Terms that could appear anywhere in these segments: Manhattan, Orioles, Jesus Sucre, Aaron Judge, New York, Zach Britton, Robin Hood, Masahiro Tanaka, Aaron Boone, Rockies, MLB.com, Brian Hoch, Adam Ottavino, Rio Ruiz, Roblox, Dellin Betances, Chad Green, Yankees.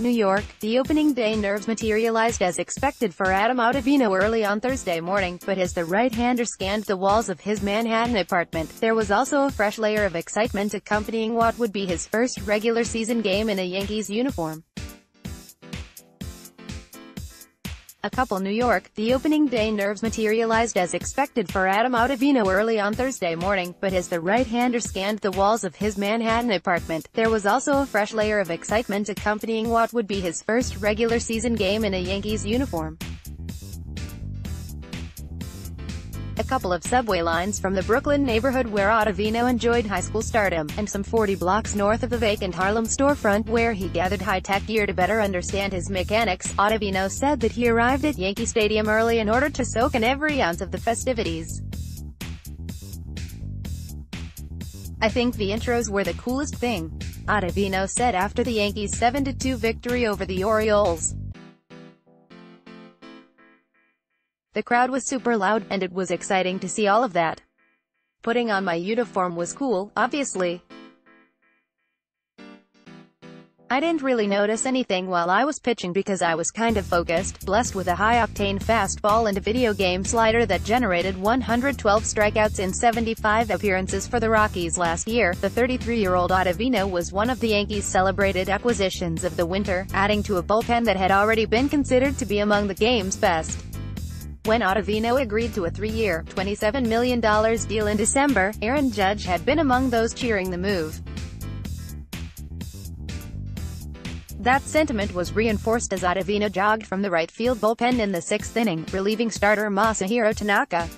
New York, the opening day nerves materialized as expected for Adam Ottavino early on Thursday morning, but as the right-hander scanned the walls of his Manhattan apartment, there was also a fresh layer of excitement accompanying what would be his first regular season game in a Yankees uniform. A couple of subway lines from the Brooklyn neighborhood where Ottavino enjoyed high school stardom, and some 40 blocks north of the vacant Harlem storefront where he gathered high-tech gear to better understand his mechanics, Ottavino said that he arrived at Yankee Stadium early in order to soak in every ounce of the festivities. "I think the intros were the coolest thing," Ottavino said after the Yankees' 7-2 victory over the Orioles. "The crowd was super loud, and it was exciting to see all of that. Putting on my uniform was cool, obviously. I didn't really notice anything while I was pitching because I was kind of focused, blessed with a high-octane fastball and a video game slider that generated 112 strikeouts in 75 appearances for the Rockies last year." The 33-year-old Ottavino was one of the Yankees' celebrated acquisitions of the winter, adding to a bullpen that had already been considered to be among the game's best. When Ottavino agreed to a 3-year, $27 million deal in December, Aaron Judge had been among those cheering the move. That sentiment was reinforced as Ottavino jogged from the right field bullpen in the 6th inning, relieving starter Masahiro Tanaka.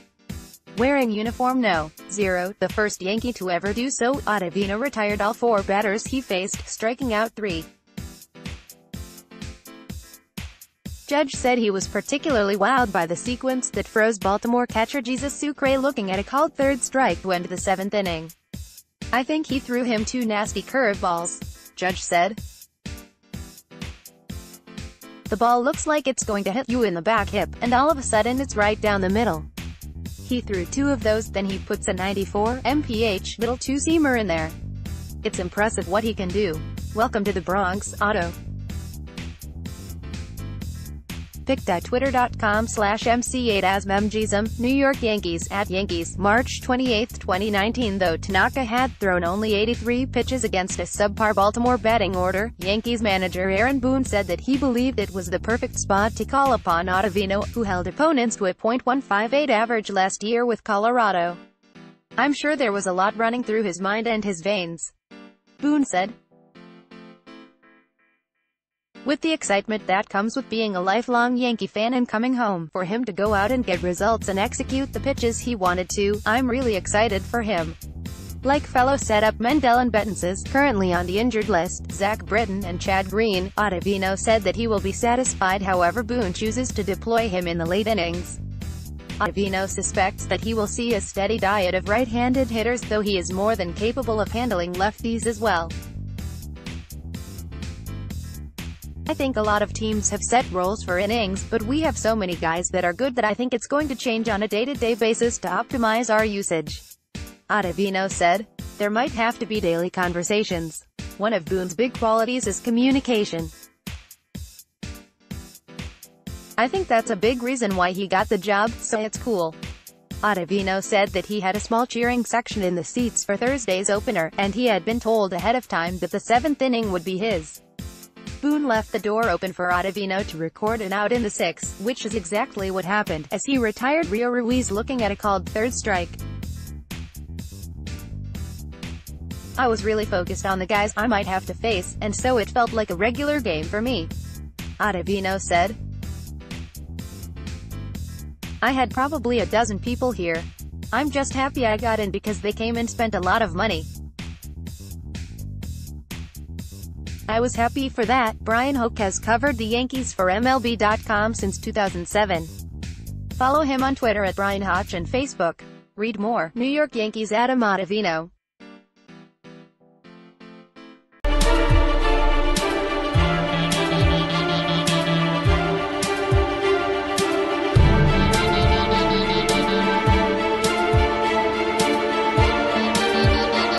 Wearing uniform No. 0, the first Yankee to ever do so, Ottavino retired all 4 batters he faced, striking out 3. Judge said he was particularly wowed by the sequence that froze Baltimore catcher Jesus Sucre looking at a called third strike to end the 7th inning. "I think he threw him 2 nasty curveballs," Judge said. "The ball looks like it's going to hit you in the back hip, and all of a sudden it's right down the middle. He threw 2 of those, then he puts a 94 mph middle 2-seamer in there. It's impressive what he can do. Welcome to the Bronx, Otto." pic.twitter.com/mc8asmemgism, New York Yankees, @Yankees, March 28, 2019. Though Tanaka had thrown only 83 pitches against a subpar Baltimore batting order, Yankees manager Aaron Boone said that he believed it was the perfect spot to call upon Ottavino, who held opponents to a .158 average last year with Colorado. "I'm sure there was a lot running through his mind and his veins," Boone said. "With the excitement that comes with being a lifelong Yankee fan and coming home, for him to go out and get results and execute the pitches he wanted to, I'm really excited for him. Like fellow setup men Dellin Betances, currently on the injured list, Zach Britton and Chad Green," Ottavino said that he will be satisfied however Boone chooses to deploy him in the late innings. Ottavino suspects that he will see a steady diet of right-handed hitters, though he is more than capable of handling lefties as well. "I think a lot of teams have set roles for innings, but we have so many guys that are good that I think it's going to change on a day-to-day basis to optimize our usage," Ottavino said. "There might have to be daily conversations. One of Boone's big qualities is communication. I think that's a big reason why he got the job, so it's cool." Ottavino said that he had a small cheering section in the seats for Thursday's opener, and he had been told ahead of time that the 7th inning would be his. Boone left the door open for Ottavino to record an out in the 6th, which is exactly what happened, as he retired Rio Ruiz looking at a called third strike. "I was really focused on the guys I might have to face, and so it felt like a regular game for me," Ottavino said. "I had probably a dozen people here. I'm just happy I got in because they came and spent a lot of money. I was happy for that." Brian Hoch has covered the Yankees for MLB.com since 2007. Follow him on Twitter @BrianHoch and Facebook. Read more: New York Yankees Adam Ottavino.